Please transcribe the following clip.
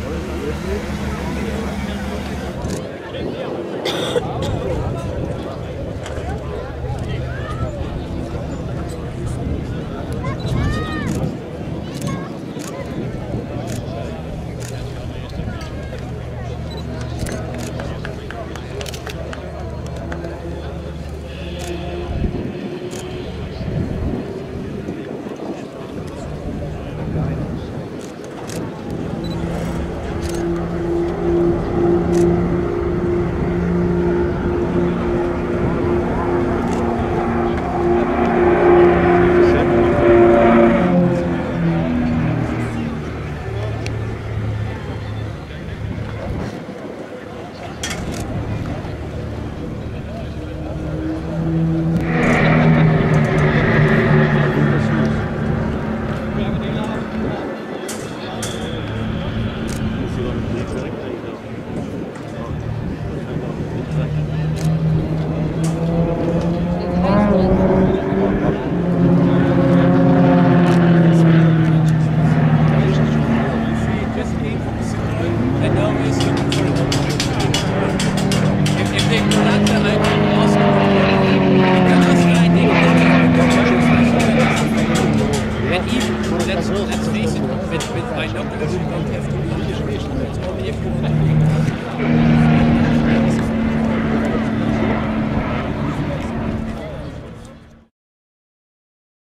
What is this?